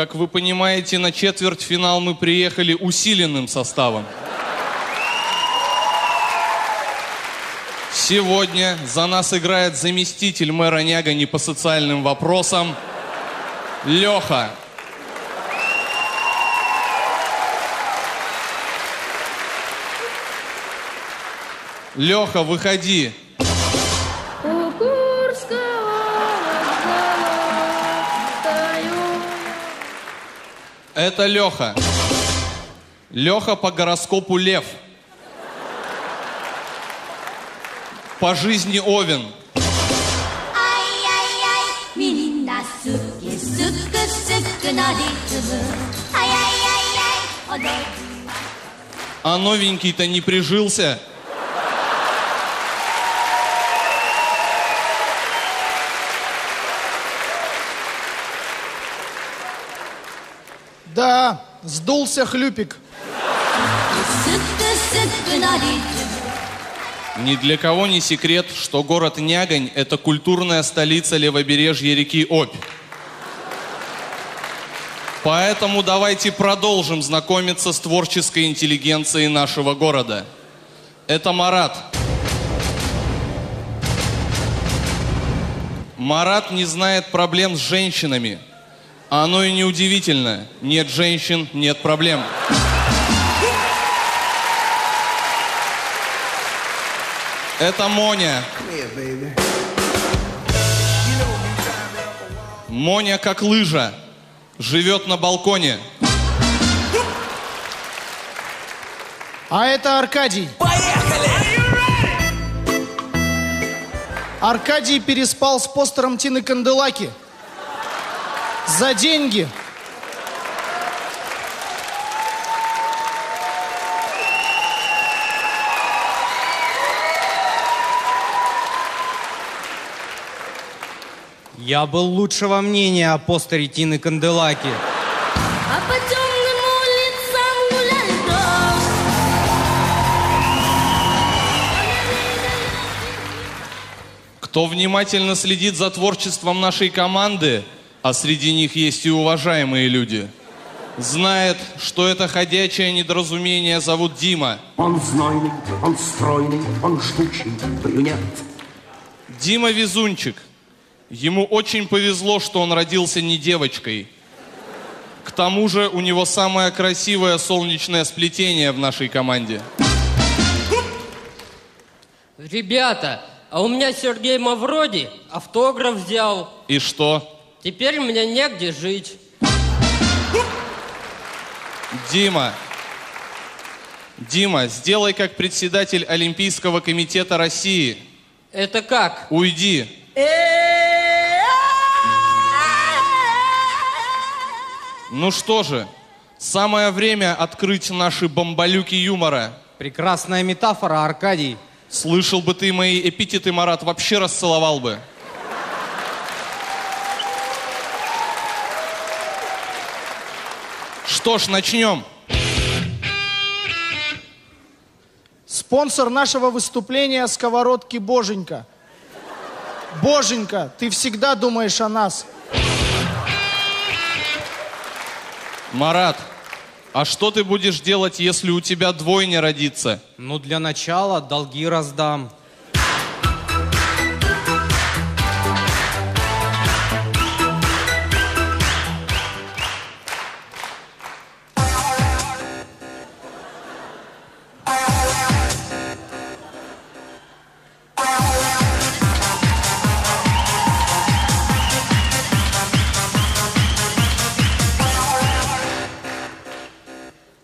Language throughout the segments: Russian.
Как вы понимаете, на четвертьфинал мы приехали усиленным составом. Сегодня за нас играет заместитель мэра Нягани по социальным вопросам Леха. Леха, выходи. Это Леха. Леха по гороскопу Лев. По жизни Овен. А новенький-то не прижился. Да, сдулся хлюпик. Ни для кого не секрет, что город Нягань – это культурная столица левобережья реки Обь. Поэтому давайте продолжим знакомиться с творческой интеллигенцией нашего города. Это Марат. Марат не знает проблем с женщинами. А оно и неудивительно. Нет женщин, нет проблем. Это Моня. Моня как лыжа. Живет на балконе. А это Аркадий. Поехали! Аркадий переспал с постером Тины Канделаки. За деньги. Я был лучшего мнения о постере Тины Канделаки. А по темным улицам гуляет дождь. Кто внимательно следит за творчеством нашей команды, а среди них есть и уважаемые люди, знает, что это ходячее недоразумение зовут Дима. Он знойный, он стройный, он жгучий, брюнет. Дима везунчик. Ему очень повезло, что он родился не девочкой. К тому же у него самое красивое солнечное сплетение в нашей команде. Ребята, а у меня Сергей Мавроди автограф взял. И что? Теперь мне негде жить. Дима, сделай как председатель Олимпийского комитета России. Это как? Уйди. Ну что же, самое время открыть наши бомбалюки юмора. Прекрасная метафора, Аркадий. Слышал бы ты мои эпитеты, Марат, вообще расцеловал бы. Что ж, начнем. Спонсор нашего выступления – сковородки Боженька. Боженька, ты всегда думаешь о нас. Марат, а что ты будешь делать, если у тебя двойня родится? Ну, для начала долги раздам.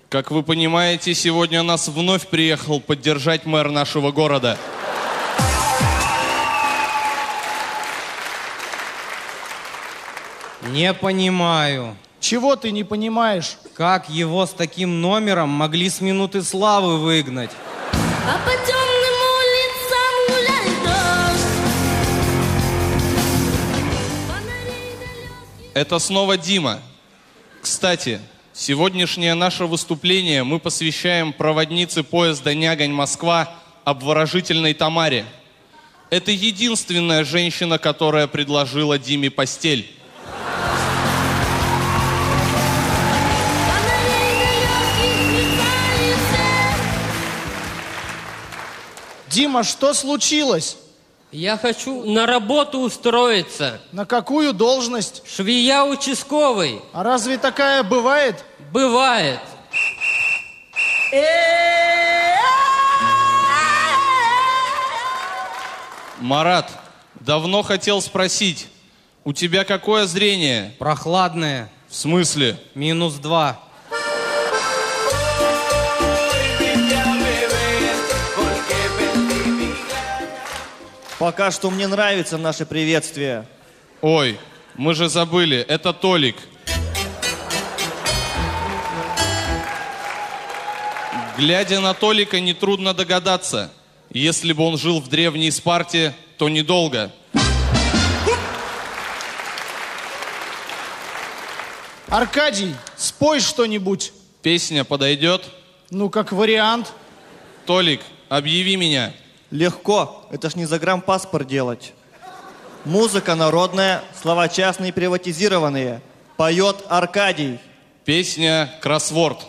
Как вы понимаете, сегодня нас вновь приехал поддержать мэр нашего города. Не понимаю. Чего ты не понимаешь? Как его с таким номером могли с минуты славы выгнать? А по темным улицам гуляет дождь. Это снова Дима. Кстати, сегодняшнее наше выступление мы посвящаем проводнице поезда Нягань-Москва обворожительной Тамаре. Это единственная женщина, которая предложила Диме постель. Дима, что случилось? Я хочу на работу устроиться. На какую должность? Швея участковый. А разве такая бывает? Бывает. Марат, давно хотел спросить, у тебя какое зрение? Прохладное. В смысле? -2. Пока что мне нравится наше приветствие. Ой, мы же забыли, это Толик. Глядя на Толика, нетрудно догадаться. Если бы он жил в древней Спарте, то недолго. Аркадий, спой что-нибудь. Песня подойдет? Ну, как вариант. Толик, объяви меня. Легко, это ж не загранпаспорт делать. Музыка народная, слова частные приватизированные. Поет Аркадий. Песня «Кроссворд».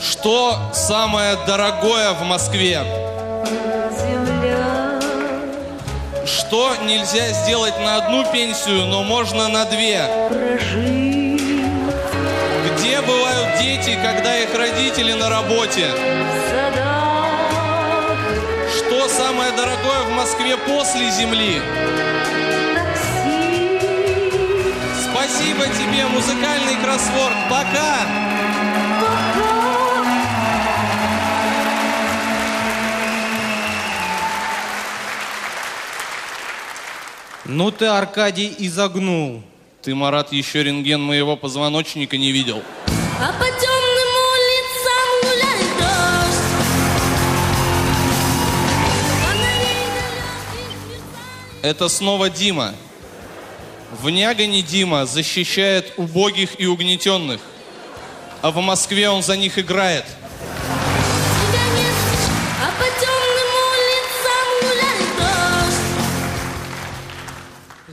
Что самое дорогое в Москве? Земля. Что нельзя сделать на одну пенсию, но можно на две? Прожить. Где бывают дети, когда их родители на работе? Что самое дорогое в Москве после земли? Такси. Спасибо тебе, музыкальный кроссворд. Пока! Ну ты, Аркадий, изогнул. Ты, Марат, еще рентген моего позвоночника не видел. А по темному лицам гуляет дождь. Это снова Дима. В Нягане Дима защищает убогих и угнетенных. А в Москве он за них играет.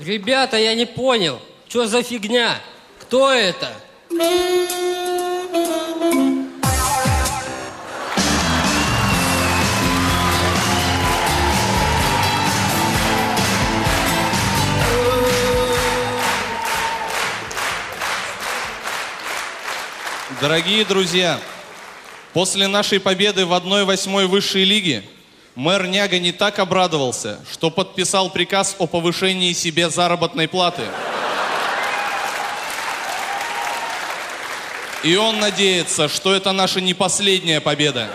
Ребята, я не понял, что за фигня? Кто это? Дорогие друзья, после нашей победы в 1/8 высшей лиги мэр Нягани так обрадовался, что подписал приказ о повышении себе заработной платы. И он надеется, что это наша не последняя победа.